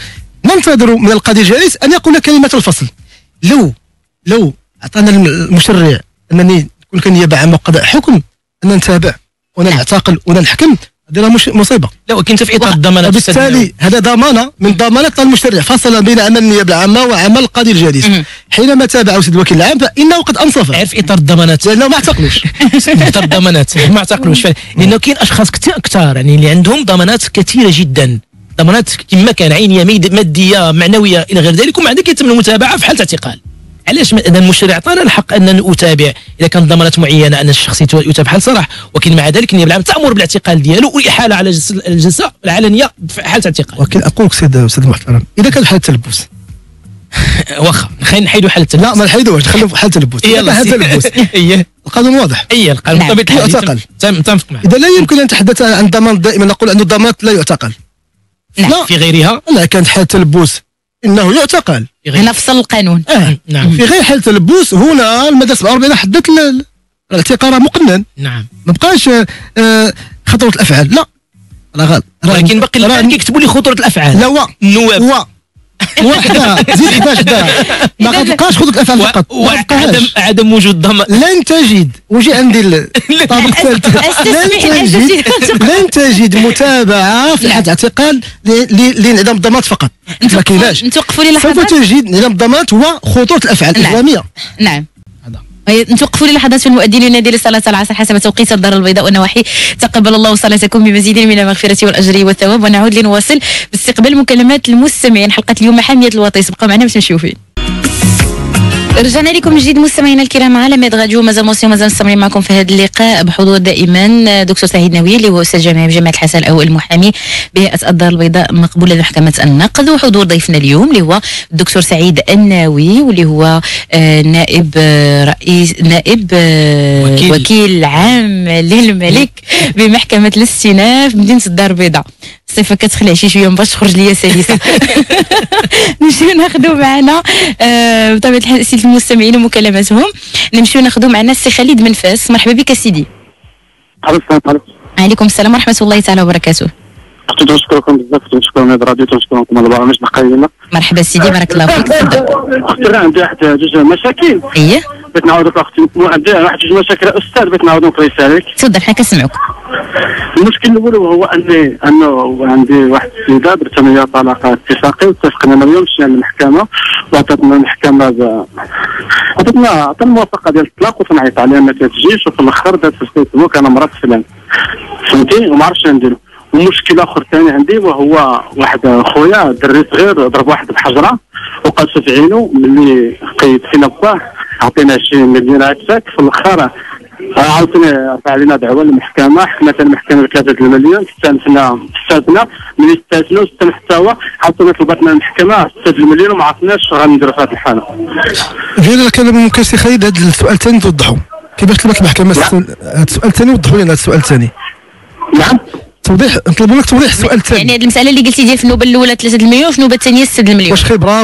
ننتظر من القاضي الجالس ان يقول كلمه الفصل. لو اعطانا المشرع انني نكون كنيابه عامه وقضاء حكم، ان نتابع ونعتقل ونحكم، هذه راه مصيبه. لا ولكن في اطار الضمانات بالتالي هذا ضمانه من ضمانات المشترع فصل بين عمل النيابه العامه وعمل القاضي الجالس. حينما تابع سيد الوكيل العام فانه قد انصفه. عارف اطار الضمانات لانه ما اعتقلوش في اطار الضمانات ما اعتقلوش لانه كاين اشخاص كثار يعني اللي عندهم ضمانات كثيره جدا، ضمانات كما كان عينيه ماديه معنويه الى غير ذلك، ومع ذلك يتم المتابعه في حاله اعتقال. علاش اذا المشرع عطانا الحق ان نتابع اذا كانت ضمانات معينه ان الشخص يتابع حال صراحه، ولكن مع ذلك النيابه العامه تامر بالاعتقال ديالو والاحاله على الجلسه العلنيه في حاله اعتقال. ولكن اقول لك سيد المحترم اذا كان حاله تلبس واخا خلينا نحيدوا حاله تلبس. لا ما نحيدوهاش، خلينا في حاله تلبس. اذا حاله تلبس القانون واضح. القانون بطبيعه الحال تمتفق معك. اذا لا يمكن ان نتحدث عن ضمان دائما نقول ان الضمانات لا يعتقل. لا في غيرها لا كانت حاله تلبس انه يعتقل هنا في صل القانون. نعم في غير حاله اللبوس هنا الماده 47 حددت الاعتقال مقنن. نعم ما بقاش خطوره الافعال. لا راه غلط، ولكن باقي الان كيكتبوا لي خطوره الافعال. لا هو النواب وحدها زيد حداها ما غتلقاش خطوره الافعال فقط. عدم وجود ضمان لن تجد وجي عندي الطابق الثالث لن تجد متابعه في حالة اعتقال لانعدام الضمانات فقط. ما كايناش نتوقفوا لي لحظات. سوف تجد انعدام الضمانات هو خطوره الافعال الاعلاميه. نعم نتوقفوا للحظات. في المؤذن ينادي لصلاة العصر حسب توقيت الدار البيضاء والنواحي. تقبل الله صلاتكم بمزيد من المغفرة والأجر والثواب، ونعود لنواصل باستقبال مكالمات المستمعين. حلقة اليوم حامية الوطيس، بقوا معنا باش نمشيو فيه. رجعنا لكم من جديد مستمعينا الكرام على ميدغاديو. مازال مواصلين ومازال مستمرين معكم في هذا اللقاء بحضور دائما دكتور سعيد الناوي اللي هو استاذ جامعي بجامعه الحسن الاول المحامي بهيئه الدار البيضاء مقبولا لمحكمه النقض، وحضور ضيفنا اليوم اللي هو الدكتور سعيد الناوي واللي هو نائب رئيس نائب وكيل عام للملك بمحكمه الاستئناف مدينه الدار البيضاء. الصفه كتخلع شي شويه باش تخرج ليا سلسه نمشيو ناخذوا معنا بطبيعه الحال اسئله المستمعين ومكالماتهم. نمشيو ناخذوا معنا السي خالد من فاس. مرحبا بك سيدي. عليكم السلام ورحمه الله تعالى وبركاته. كنت نشكركم بزاف، كنشكركم هاد الراديو وكنشكركم على البرامج القيمه. مرحبا سيدي بارك الله فيك. تفضل. عندي واحد جوج مشاكل. اييه بغيت نعاودك اختي، عندي واحد جوج مشاكل استاذ بغيت نعاود نقريس عليك. تفضل حنا كنسمعوك. المشكل الاول هو انه عندي واحد السيده درت انا وياها طلاق اتفاقي، واتفقنا انا وياها مشينا للمحكمه وعطاتنا المحكمه عطاتنا الموافقه ديال الطلاق وتنعيط عليها ما تجيش، وفي الاخر دارت في الفيسبوك انا مرات فلان فهمتي وما عرفتش نديرو. ومشكل اخر ثاني عندي وهو واحد خويا دري صغير ضرب واحد بحجره وقاسو في عينو ملي قيد فينا باه عطينا شي مليون عكساك في الاخر عاوتاني رفع علينا دعوه للمحكمه. حكمت المحكمه ب3 المليون استاذنا ملي استاذنا واستاذنا حتى هو عاوتاني طلبتنا المحكمه 6 المليون وما عرفناش غنديرو في هذه الحاله. غير كلام ممكن سي خالد هذا السؤال ثاني توضحوا كيفاش طلبت المحكمه هذا السؤال ثاني. وضحوا لنا هذا السؤال ثاني. نعم توضيح نطلب منك توضيح السؤال الثاني. يعني هذه المساله اللي قلتي ديال في النوبه الاولى 3 المليون وفي النوبه الثانيه 6 المليون واش خبره؟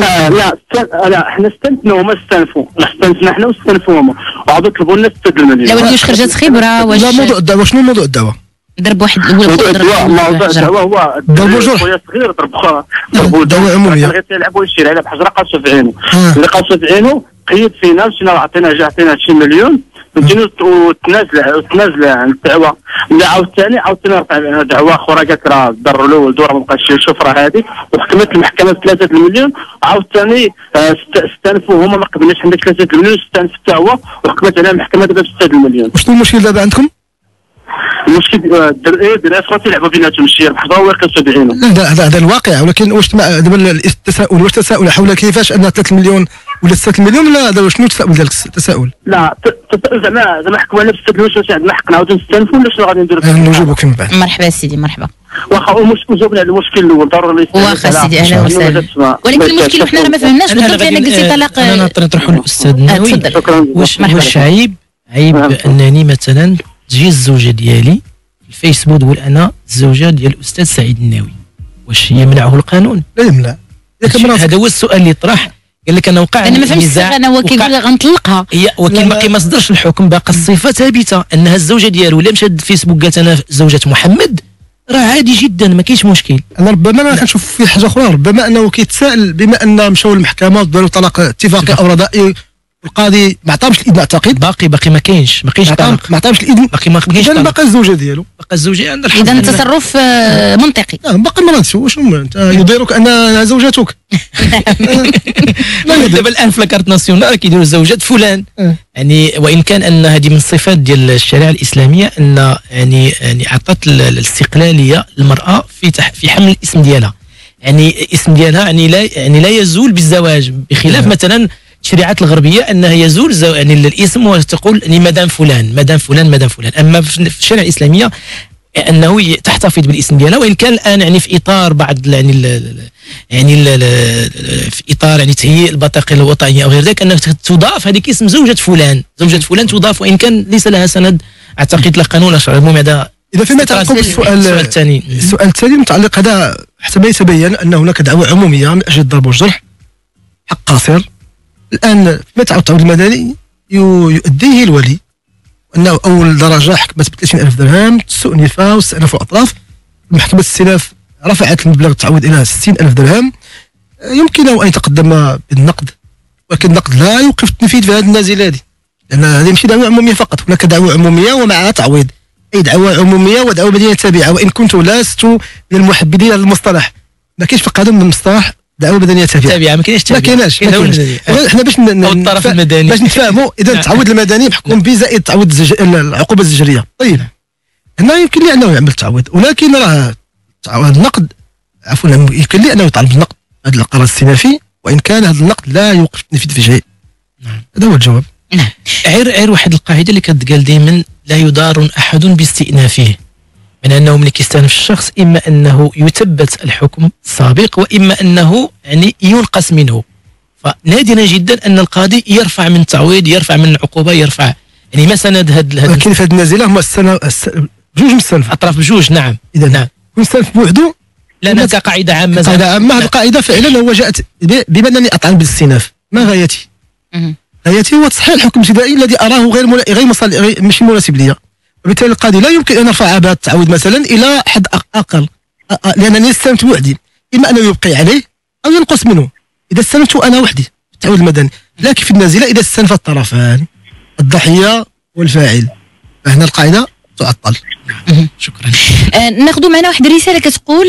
لا حنا استنفنا وما استنفوا، استنفنا حنا واستنفوا هما وعاد طلبوا لنا 6 المليون. لا واش خرجت خبره واش؟ لا موضوع الدعوه. شنو موضوع الدعوه؟ ضرب واحد موضوع الدعوه هو ضرب خويا صغير ضربوا دعوه عموميه غير تيلعبوا يشير على بحجره قاسو في عينو. اللي قاسو في عينو قيد فينا مشينا عطينا شي مليون وتنازل عن الدعوه. ملي عاوتاني رفع علينا دعوه اخرى قالت راه ضر له ولدو راه مابقاش يشوف راه هذيك، وحكمت المحكمه 3 المليون عاوتاني استنفوا هما ما قبلناش حنا 3 المليون استنف حتى هو وحكمت علينا المحكمه دابا 6 المليون. شنو المشكل دابا عندكم؟ المشكل الدراري خواتي لعبوا بيناتهم شي بحضر ويقيسوا بعينهم. لا هذا الواقع، ولكن واش دابا التساؤل واش تساؤل حول كيفاش ان 3 مليون ولا 6 مليون؟ لا شنو تساؤل ديالك التساؤل؟ لا تساؤل زعما حكموا لنا ب 6 مليون واش عندنا حق نعاودوا نستنفوا ولا شنو غادي نديروا؟ نجاوبك من بعد. مرحبا سيدي مرحبا. واخا جاوبنا على المشكل الاول ضروري واخا سيدي اهلا وسهلا. ولكن المشكل حنا راه ما فهمناش بالضبط لان قلتي طلاق. انا نطرحوا للاستاذ الناوي واش عيب انني مثلا تجي الزوجه ديالي الفيسبوك تقول انا الزوجه ديال الاستاذ سعيد الناوي، واش يمنعه القانون؟ لا يمنع. هذا هو السؤال اللي طرح. قال لك انا وقع انا ما فهمتش انا هو كيقول غنطلقها. ولكن باقي ما صدرش الحكم، باقي الصفه ثابته انها الزوجه ديالو. الا مشات الفيسبوك قالت انا زوجه محمد راه عادي جدا ما كاينش مشكل. انا ربما انا كنشوف في حاجه اخرى، ربما انه كيتسائل بما ان مشاو للمحكمه وداروا طلاق اتفاقي او رضائي القاضي ما عطاهمش الاذن اعتقد، باقي ما كاينش، ما كاينش ما عطاهمش الاذن، باقي ما كاينش. اذا باقا الزوجه ديالو، اذا التصرف منطقي. باقي المرض شنو يضيرك ان زوجتك؟ دابا الان في لاكارت ناسيونال كيديروا زوجات فلان، يعني وان كان ان هذه من الصفات ديال الشريعه الاسلاميه، ان يعني عطات الاستقلاليه للمراه في حمل الاسم ديالها، يعني اسم ديالها يعني لا يزول بالزواج، بخلاف مثلا التشريعات الغربيه انها يزول يعني الاسم وتقول يعني مدام فلان مدام فلان مدام فلان. اما في الشريعه الاسلاميه انه تحتفظ بالاسم ديالها، وان كان الان يعني في اطار بعض في اطار يعني تهيئ البطاقه الوطنيه او غير ذلك، انه تضاف هذيك اسم زوجة فلان تضاف، وان كان ليس لها سند اعتقد لا قانون لا شرع. المهم هذا اذا فيما يتعلق السؤال الثاني متعلق هذا، حتى ما يتبين ان هناك دعوى عموميه من اجل الضرب والجرح حق قاصر. الان فيما يتعلق التعويض المدني يؤديه الولي، انه اول درجه حكمت ب 30,000 درهم، استئنفا واستأنفوا الاطراف، محكمه الاستئناف رفعت مبلغ التعويض الى 60,000 درهم. يمكنه ان يتقدم بالنقد، ولكن النقد لا يوقف التنفيذ في هذه النازله هذه، لان هذه ماشي دعوى عموميه فقط، هناك دعوى عموميه ومعها تعويض، اي دعوى عموميه ودعوى مدنيه تابعه. وان كنت لست من المحبذين لهذا المصطلح، ما كاينش في القانون من مصطلح دعوى مدنيه تابعه، ما كايناش حنا باش نتفاهموا. اذا التعويض المدني محكوم به زائد تعويض العقوبه الزجريه. طيب هنا يمكن لي انه يعمل التعويض، ولكن راه النقد عفوا يمكن لي انه يطالب النقد هذا القرار الاستئنافي، وان كان هذا النقد لا يوقف التنفيذ في شيء. نعم هذا هو الجواب. نعم عير واحد القاعده اللي كتقال دائما، لا يضار احد باستئنافه، من انه ملي كيستأنف الشخص اما انه يثبت الحكم السابق، واما انه يعني ينقص منه. فنادرا جدا ان القاضي يرفع من التعويض، يرفع من العقوبه، يرفع يعني ما سند هذا. ولكن في هذه النازله هما بجوج مستأنف، اطراف بجوج. نعم اذا نعم مستأنف بوحده، لان كقاعده عامه هذه القاعده فعلا هو جاءت بما انني اطعن بالاستئناف. ما غايتي؟ غايتي هو تصحيح الحكم الابتدائي الذي اراه غير ماشي مناسب ليا، وبالتالي القاضي لا يمكن ان يرفع هذا التعويض مثلا الى حد اقل، لانني استلمت وحدي، اما انه يبقي عليه او ينقص منه اذا استلمت انا وحدي التعويض المدني. لكن في النازله اذا استنفى الطرفان، الضحيه والفاعل، فهنا القاعده تعطل. شكرا. ناخذ معنا واحد الرساله كتقول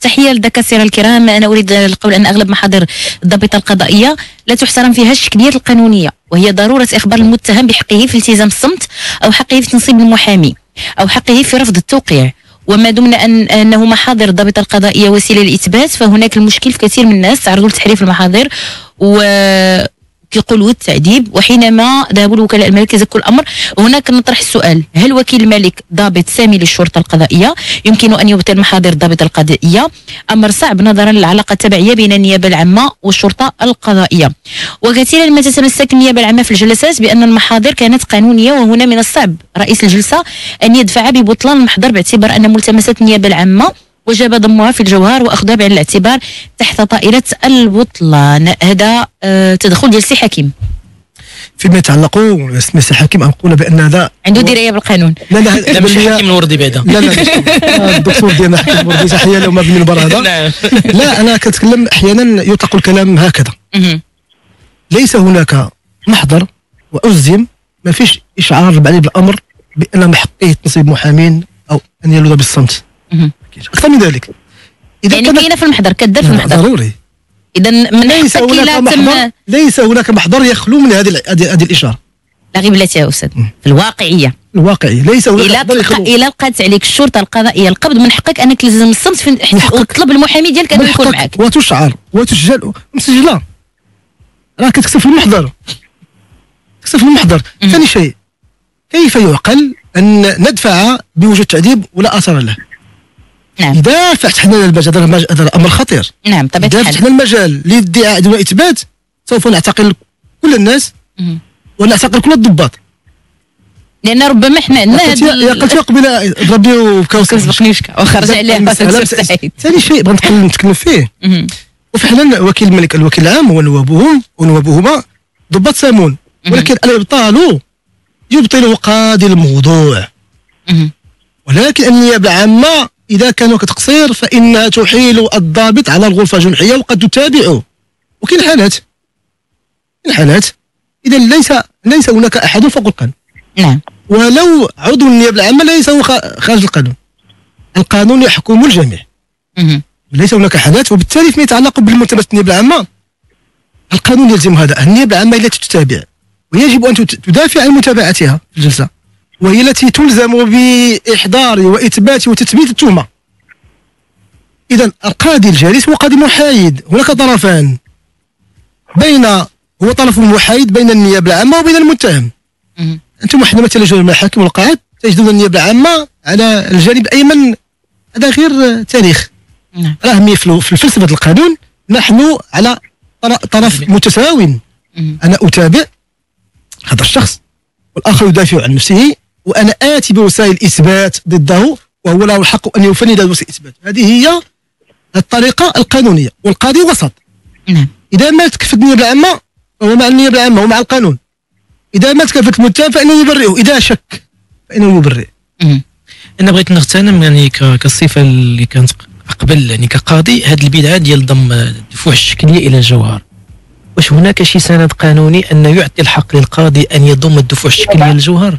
تحيه لذاك السيره الكرام، انا اريد القول ان اغلب محاضر الضبطه القضائيه لا تحترم فيها الشكليات القانونيه، وهي ضروره اخبار المتهم بحقه في التزام الصمت، او حقه في تنصيب المحامي، او حقه في رفض التوقيع. وما دمنا انه محاضر الضبطه القضائيه وسيله للاثبات، فهناك المشكل في كثير من الناس تعرضوا لتحريف المحاضر كيقولوا التعذيب، وحينما ذهبوا الوكلاء الملك يزكوا الامر. هناك نطرح السؤال، هل وكيل الملك ضابط سامي للشرطه القضائيه يمكن ان يبطل محاضر الضابطه القضائيه؟ امر صعب نظرا للعلاقه التبعيه بين النيابه العامه والشرطه القضائيه. وكثيرا ما تتمسك النيابه العامه في الجلسات بان المحاضر كانت قانونيه، وهنا من الصعب رئيس الجلسه ان يدفع ببطلان المحضر، باعتبار ان ملتمسات النيابه العامه وجب ضمها في الجوهر واخذها بعين الاعتبار تحت طائره البطلان. هذا تدخل ديال السي حكيم. فيما يتعلق السي حكيم، نقول بان هذا عنده درايه بالقانون. لا مش حكيم الوردي بعدا. لا الدكتور ديالنا حكيم الوردي، تحيه له من المنبر هذا. لا انا كنتكلم، احيانا يطلق الكلام هكذا. ليس هناك محضر وأزم ما فيش اشعار بعليه بالامر بان من حقه تنصيب محامين او ان يلوذ بالصمت. أكثر من ذلك. إذا يعني كاينة في المحضر، كدار في المحضر. ضروري. إذا من ليس هناك محضر يخلو من هذه الإشارة. لا غير بلاتي يا أستاذ، في الواقعية. الواقعية ليس هناك إلا لقات عليك الشرطة القضائية القبض، من حقك أنك تلزم الصمت وتطلب المحامي ديالك أنه يكون معك. وتشعر وتسجل مسجلة. راه كتكتب في المحضر. كتكتب في المحضر. ثاني شيء، كيف يعقل أن ندفع بوجود تعذيب ولا أثر له؟ نعم. إذا فتحنا المجال، هذا أمر خطير. نعم طبيعة الحال. إذا فتحنا المجال للادعاء دون إثبات، سوف نعتقل كل الناس ونعتقل كل الضباط. لأن ربما حنا عندنا هذا. قلت قبيلة ربي وبكاو سبقنيشكا وخرج عليها. ثاني شيء بغيت نتكلم فيه، وفعلا وكيل الملك الوكيل العام ونوابهم ونوابهما ضباط سامون، ولكن الإبطال يبطله قاضي الموضوع. ولكن النيابة العامة إذا كان وقت قصير فإنها تحيل الضابط على الغرفة الجنحية وقد تتابعه، وكاين حالات الحالات اذا ليس هناك احد فوق القانون. نعم. ولو عضو النيابه العامه ليس هو خارج القانون. القانون يحكم الجميع. ليس هناك حالات، وبالتالي فيما يتعلق بالمنتدبات النيابه العامه القانون يلزم هذا. النيابه العامه التي تتابع ويجب ان تدافع عن متابعتها في الجلسه، وهي التي تلزم باحضار واثبات وتثبيت التهمه. اذا القاضي الجالس هو قاضي محايد، هناك طرفان، بين هو طرف محايد بين النيابه العامه وبين المتهم. انتم حينما تلجؤون المحاكم والقاعات تجدون النيابه العامه على الجانب الايمن. هذا غير تاريخ. راه مي في فلسفه القانون نحن على طرف متساوي. انا اتابع هذا الشخص والاخر يدافع عن نفسه، وانا اتي بوسائل اثبات ضده، وهو له الحق ان يفند وسائل اثبات. هذه هي الطريقه القانونيه، والقاضي وسط. اذا ما تكفت النيابه العامه فهو مع النيابه العامه ومع القانون. اذا ما تكفت المتهم فانه يبرئه، اذا شك فانه يبرئ. انا بغيت نغتنم يعني كالصفه اللي كانت قبل، يعني كقاضي، هذه البدعه ديال ضم الدفوع الشكليه الى الجوهر. واش هناك شي سند قانوني أن يعطي الحق للقاضي أن يضم الدفوع الشكلية للجوهر؟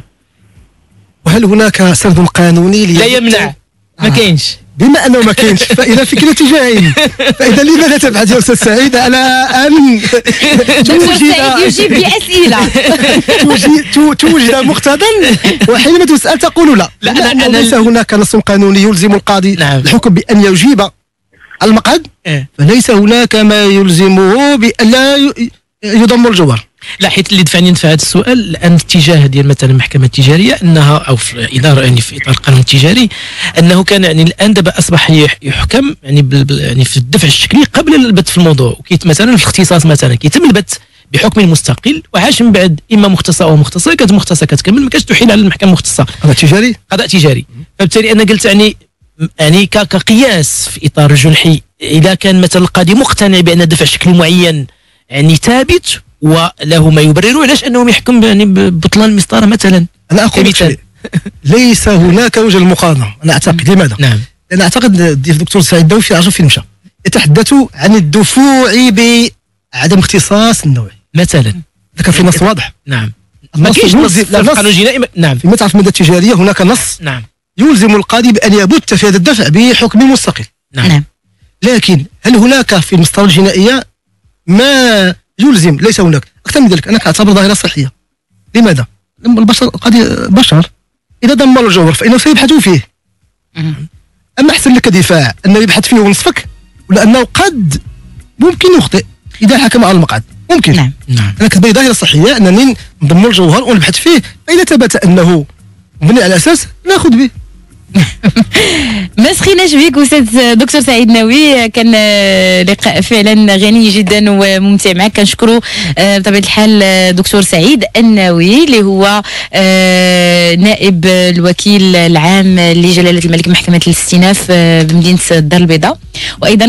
وهل هناك سند قانوني لا يمنع؟ ما كاينش. بما أنه ما كاينش فإلى فكرة اتجاهين. فإذا لماذا تبحث يا أستاذ سعيد على أن يجيب بأسئلة توجد مقتضى، وحينما تسأل تقول لا. لأنه ليس هناك نص قانوني يلزم القاضي الحكم بأن يجيب المقعد، فليس هناك ما يلزمه بألا يضم الجوار. لا، حيت اللي دفعني ندفع هذا السؤال، لأن الاتجاه ديال مثلا المحكمة التجارية أنها أو في إدارة يعني في إطار القانون التجاري أنه كان يعني الآن دابا أصبح يحكم يعني في الدفع الشكلي قبل البت في الموضوع، وكيت مثلا في الاختصاص مثلا كيتم البت بحكم مستقل، وعاش من بعد اما مختصه او مختصه، كانت مختصه كتكمل، ما كانتش تحيل على المحكمة المختصة. قضاء تجاري؟ قضاء تجاري. فبالتالي أنا قلت يعني كقياس في اطار جنحي، اذا كان مثلا القاضي مقتنع بان دفع شكل معين يعني ثابت وله ما يبرره، علاش انه يحكم يعني ببطلان مسطره مثلا؟ انا اقول لك ليس هناك وجه للمقارنه. انا اعتقد لماذا؟ نعم، انا اعتقد الدكتور سعيد الناوي في عشر فيلم مشى يتحدث عن الدفوع بعدم اختصاص النوع مثلا، ذاك في نص واضح. نعم، ما كاينش نص في القانون الجنائي. نعم، في متعه الماده التجاريه هناك نص. نعم، يلزم القاضي بأن يبت في هذا الدفع بحكم مستقل. نعم. لكن هل هناك في المسطرة الجنائية ما يلزم؟ ليس هناك. أكثر من ذلك، أنا كأعتبر ظاهرة صحية. لماذا؟ البشر، القاضي بشر، إذا دمر الجوهر فإنه سيبحث فيه. أما أحسن لك دفاع أنه يبحث فيه ونصفك، لأنه قد ممكن يخطئ إذا حكم على المقعد. ممكن. نعم. أنا كتبين ظاهرة صحية أنني ندمر الجوهر ونبحث فيه، فإذا ثبت أنه مبني على أساس ناخذ به. ما سخيناش بيك استاذ دكتور سعيد الناوي، كان لقاء فعلا غني جدا وممتع معك. كنشكروا بطبيعه الحال دكتور سعيد الناوي اللي هو نائب الوكيل العام لجلاله الملك محكمه الاستئناف بمدينه الدار البيضاء، وايضا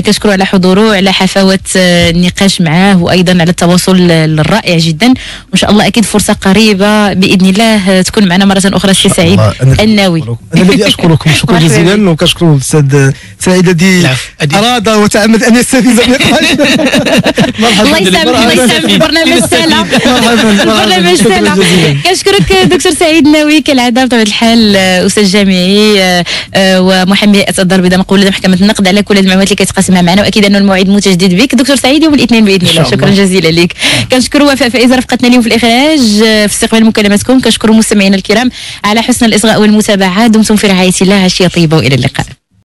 كنشكروا على حضوره، على حفاوه النقاش معاه، وايضا على التواصل الرائع جدا. وان شاء الله اكيد فرصه قريبه باذن الله تكون معنا مره اخرى استاذ سعيد الناوي. انا الذي اشكركم شكرا جزيلا، وكنشكر الاستاذ سعيد الذي اراد وتعمد ان يستفيد من النقاش. الله يسامحك، الله يسامحك. البرنامج سالا، البرنامج سالا. كنشكرك دكتور سعيد الناوي كالعاده بطبيعه الحال، استاذ جامعي ومحامي الدار البيضاء مقوله محكمه النقد، على كل المعلومات اللي كتقاسمها معنا، واكيد ان الموعد متجدد بك دكتور سعيد يوم الاثنين باذن الله. شكرا جزيلا لك. كنشكر وفاء فائزه رفقتنا اليوم في الاخراج، في استقبال مكالماتكم. كنشكر مستمعينا الكرام على حسن الاصغاء والمتابعه. دمتم في رعاية الله، عشية طيبة وإلى اللقاء.